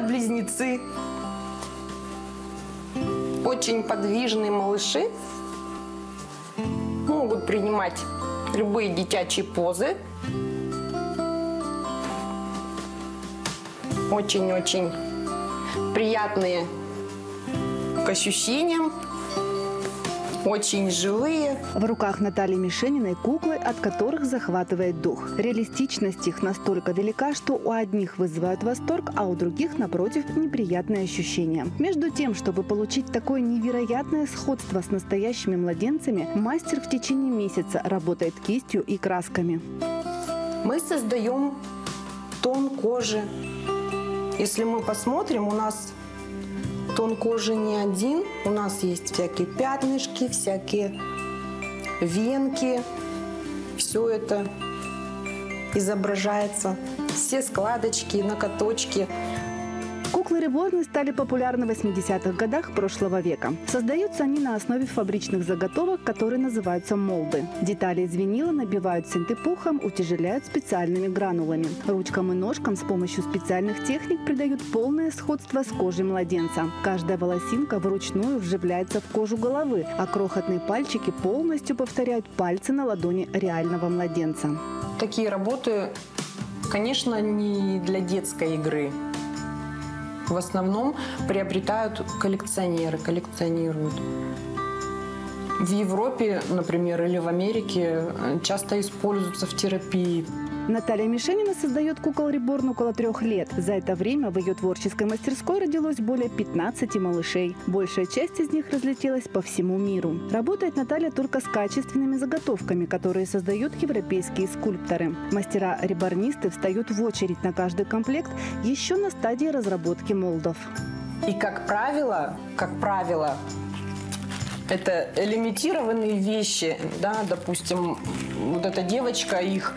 Ребят-близнецы. Очень подвижные малыши могут принимать любые детячие позы. Очень-очень приятные к ощущениям. Очень живые. В руках Натальи Мишениной куклы, от которых захватывает дух. Реалистичность их настолько велика, что у одних вызывает восторг, а у других, напротив, неприятные ощущения. Между тем, чтобы получить такое невероятное сходство с настоящими младенцами, мастер в течение месяца работает кистью и красками. Мы создаем тон кожи. Если мы посмотрим, у нас... тон кожи не один, у нас есть всякие пятнышки, всякие венки. Все это изображается, все складочки, накоточки. Куклы Реборн стали популярны в 80-х годах прошлого века. Создаются они на основе фабричных заготовок, которые называются молды. Детали из винила набивают синтепухом, утяжеляют специальными гранулами. Ручкам и ножкам с помощью специальных техник придают полное сходство с кожей младенца. Каждая волосинка вручную вживляется в кожу головы, а крохотные пальчики полностью повторяют пальцы на ладони реального младенца. Такие работы, конечно, не для детской игры. В основном приобретают коллекционеры, коллекционируют. В Европе, например, или в Америке часто используются в терапии. Наталья Мишенина создает кукол Реборн около 3 лет. За это время в ее творческой мастерской родилось более 15 малышей. Большая часть из них разлетелась по всему миру. Работает Наталья только с качественными заготовками, которые создают европейские скульпторы. Мастера-реборнисты встают в очередь на каждый комплект еще на стадии разработки молдов. И, как правило, это лимитированные вещи. Да, допустим, вот эта девочка, их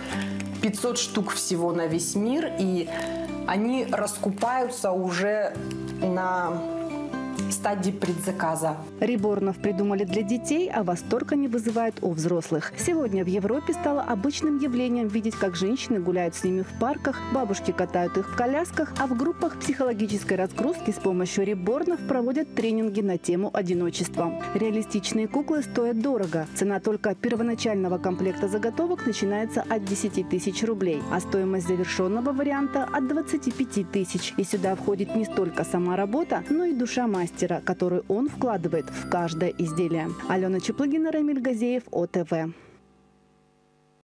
500 штук всего на весь мир, и они раскупаются уже на стадии предзаказа. Реборнов придумали для детей, а восторг они вызывают у взрослых. Сегодня в Европе стало обычным явлением видеть, как женщины гуляют с ними в парках, бабушки катают их в колясках, а в группах психологической разгрузки с помощью реборнов проводят тренинги на тему одиночества. Реалистичные куклы стоят дорого. Цена только первоначального комплекта заготовок начинается от 10 000 рублей, а стоимость завершенного варианта от 25 000. И сюда входит не столько сама работа, но и душа мастера, который он вкладывает в каждое изделие. Алена Чеплагина, Рамиль Газиев, ОТВ.